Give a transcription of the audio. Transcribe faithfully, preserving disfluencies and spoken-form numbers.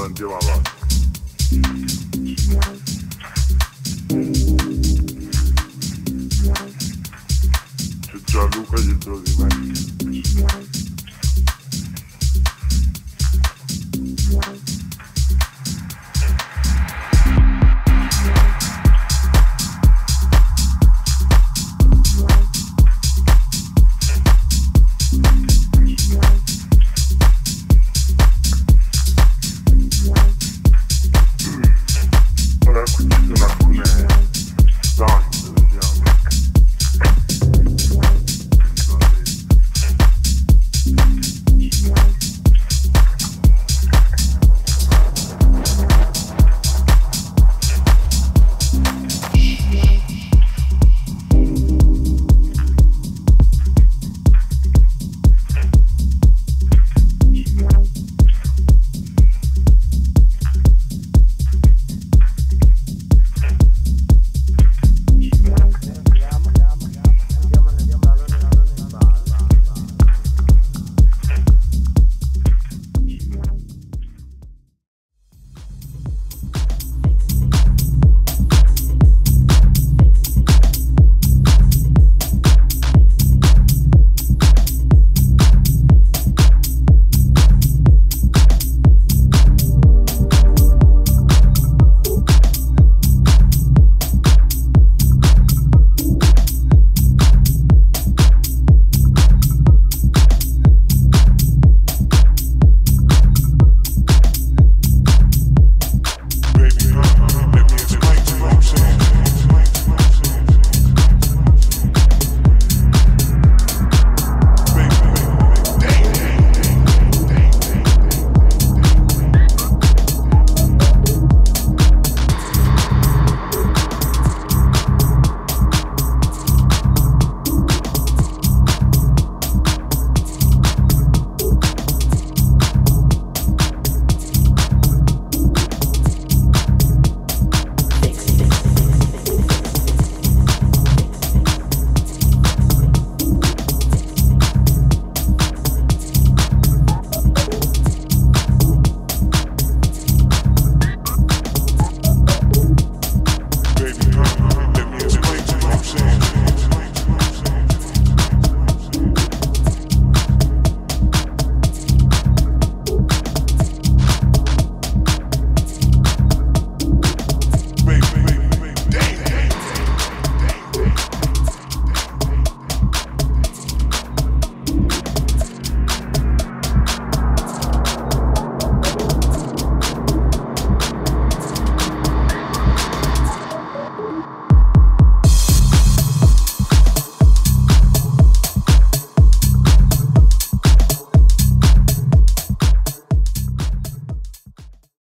run till I rock. To Jaluka, you do